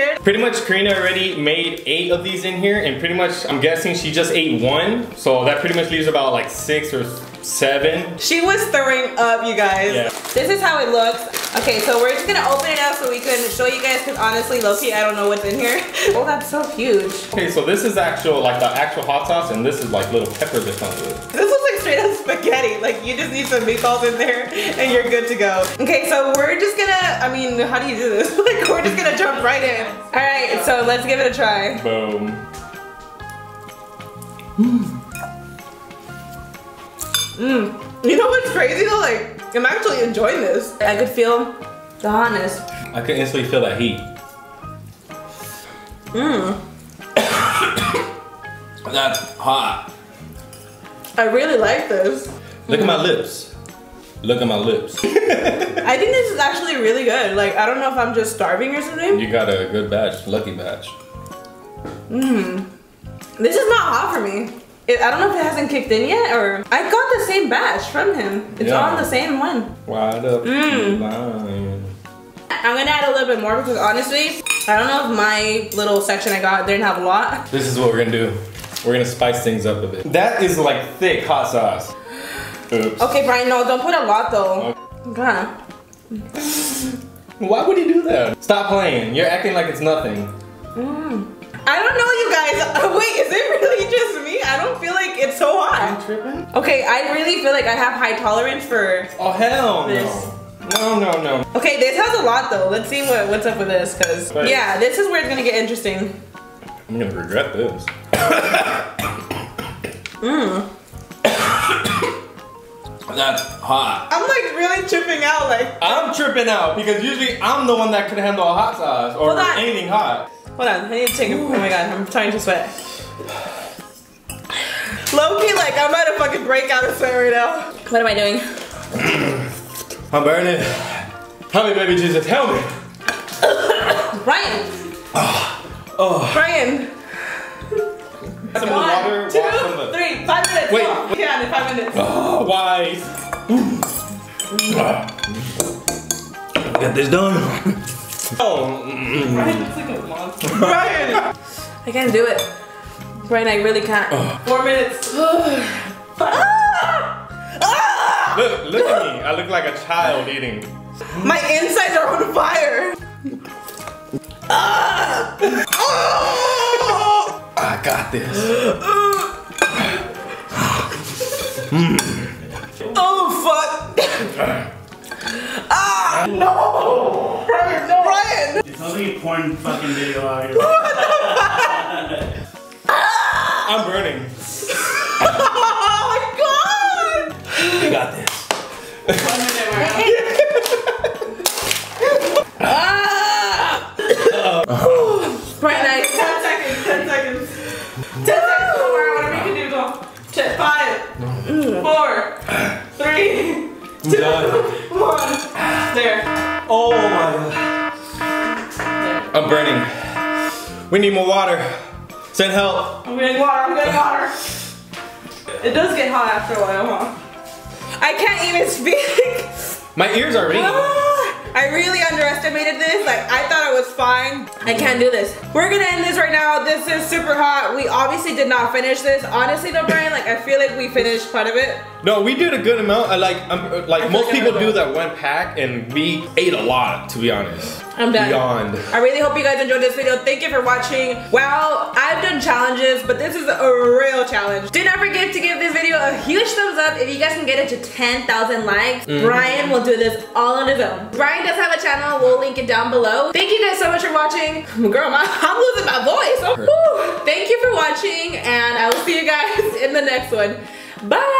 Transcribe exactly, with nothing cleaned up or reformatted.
scared. Pretty much Karina already made eight of these in here, and pretty much I'm guessing she just ate one. So that pretty much leaves about like six or seven. She was throwing up, you guys. Yeah. This is how it looks. Okay, so we're just gonna open it up so we can show you guys, because honestly, low-key, I don't know what's in here. Oh, that's so huge. Okay, so this is actual, like the actual hot sauce, and this is like little pepper that comes with it. This looks like straight up spaghetti. Like you just need some meatballs in there and you're good to go. Okay, so we're just gonna, I mean, how do you do this? Like we're just gonna jump right in. All right, so let's give it a try. Boom. Mm. Mm. You know what's crazy though? Like, I'm actually enjoying this. I could feel the hotness. I could instantly feel that heat. Mmm. That's hot. I really like this. Look mm. at my lips. Look at my lips. I think this is actually really good. Like, I don't know if I'm just starving or something. You got a good batch, lucky batch. Mmm. This is not hot for me. It, I don't know if it hasn't kicked in yet, or I got the same batch from him. It's yeah. on the same one. Wide up mm. line. I'm gonna add a little bit more because honestly, I don't know if my little section I got, they didn't have a lot. This is what we're gonna do. We're gonna spice things up a bit. That is like thick hot sauce. Oops. Okay, Brian, no, don't put a lot though. Okay. Why would you do that? Stop playing. You're acting like it's nothing. Mm. I don't know, you guys. Wait, is it really just me? I don't feel like it's so hot. Are you tripping? Okay, I really feel like I have high tolerance for. Oh hell this. no. No, no, no. Okay, this has a lot though. Let's see what, what's up with this, because yeah, this is where it's gonna get interesting. I'm gonna regret this. Mmm. That's hot. I'm like really tripping out. Like I'm tripping out because usually I'm the one that could handle a hot sauce or anything hot. Hold on, I need to take it. Oh my god, I'm trying to sweat. Low-key, like I'm about to fucking break out of sweat right now. What am I doing? I'm burning. Help me, baby Jesus. Help me. Brian. Oh. Oh. Brian. Some One, water, two, water. three, five minutes. Wait. Oh, wait. Yeah, five minutes. Oh, why? Get this done. Oh. Brian looks like a monster. Brian. I can't do it. Brian, I really can't. Oh. Four minutes. Look, look at me. I look like a child eating. My insides are on fire. Ah! Oh! I got this. mm. Oh, fuck. ah! No! Brian, no! Brian! It's only a porn fucking video out here. What the fuck? ah! I'm burning. You got this. One minute, Brian. ah! Uh-oh. Brian, I ten seconds, ten seconds. Ten seconds to work, whatever you can do, go. Five, four, three, two, one. There. Oh my god. I'm burning. We need more water. Send help. I'm getting water, I'm getting water. It does get hot after a while, huh? I can't even speak. My ears are ringing. Ah, I really underestimated this. Like, I thought it was fine. I can't do this. We're gonna end this right now. This is super hot. We obviously did not finish this. Honestly though, Brian, like, I feel like we finished part of it. No, we did a good amount. I, like, I'm, like I most people do that one pack, and we ate a lot, to be honest. I'm done. Beyond. I really hope you guys enjoyed this video. Thank you for watching. Well, I've done challenges, but this is a real challenge. Do not forget to give this video a huge thumbs up. If you guys can get it to ten thousand likes, mm-hmm. Brian will do this all on his own. Brian does have a channel. We'll link it down below. Thank you guys so much for watching. Girl, my, I'm losing my voice. Woo. Thank you for watching, and I will see you guys in the next one. Bye.